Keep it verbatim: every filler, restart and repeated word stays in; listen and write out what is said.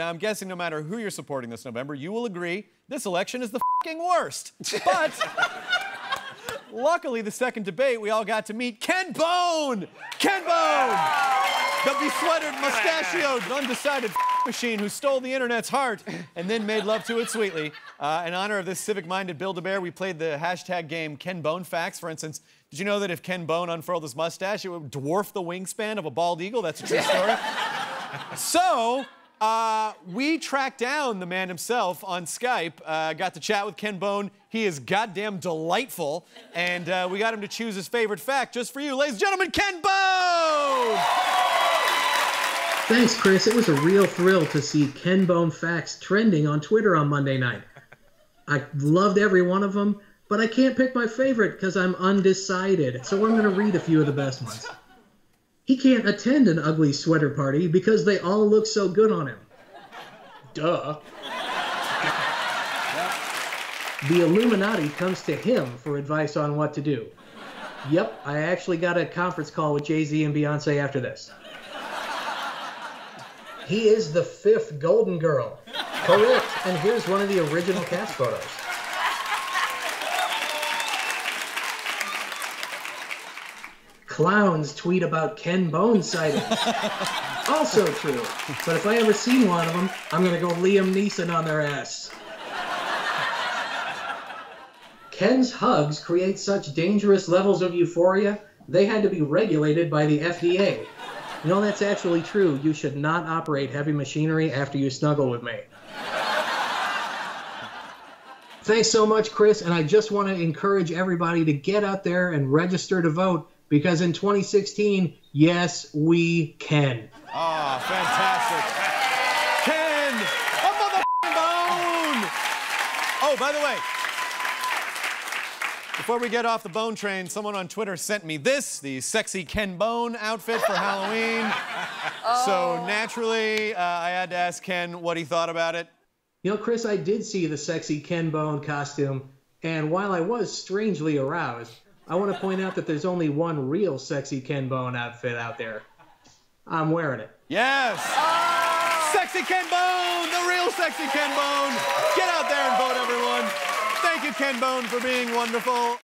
Now, I'm guessing no matter who you're supporting this November, you will agree this election is the fucking worst. But luckily, the second debate, we all got to meet Ken Bone! Ken Bone! The besweatered, mustachioed, undecided machine who stole the internet's heart and then made love to it sweetly. Uh, in honor of this civic-minded Build-A-Bear, we played the hashtag game Ken Bone Facts. For instance, did you know that if Ken Bone unfurled his mustache, it would dwarf the wingspan of a bald eagle? That's a true story. So, uh, we tracked down the man himself on Skype, uh, got to chat with Ken Bone. He is goddamn delightful, and uh, we got him to choose his favorite fact just for you. Ladies and gentlemen, Ken Bone! Thanks, Chris. It was a real thrill to see Ken Bone Facts trending on Twitter on Monday night. I loved every one of them, but I can't pick my favorite because I'm undecided, so I'm going to read a few of the best ones. He can't attend an ugly sweater party because they all look so good on him. Duh. The Illuminati comes to him for advice on what to do. Yep, I actually got a conference call with Jay-Z and Beyonce after this. He is the fifth Golden Girl. Correct. And here's one of the original cast photos. Clowns tweet about Ken Bone sightings. Also true. But if I ever see one of them, I'm going to go Liam Neeson on their ass. Ken's hugs create such dangerous levels of euphoria, they had to be regulated by the F D A. No, that's actually true. You should not operate heavy machinery after you snuggle with me. Thanks so much, Chris, and I just want to encourage everybody to get out there and register to vote, because in twenty sixteen, yes, we can. Ah, oh, fantastic. Ken, a motherfucking Bone! Oh, by the way, before we get off the bone train, someone on Twitter sent me this, the sexy Ken Bone outfit for Halloween. Oh. So naturally, uh, I had to ask Ken what he thought about it. You know, Chris, I did see the sexy Ken Bone costume, and while I was strangely aroused, I want to point out that there's only one real sexy Ken Bone outfit out there. I'm wearing it. Yes! Oh. Sexy Ken Bone! The real sexy Ken Bone! Get out there and vote, everyone! Thank you, Ken Bone, for being wonderful.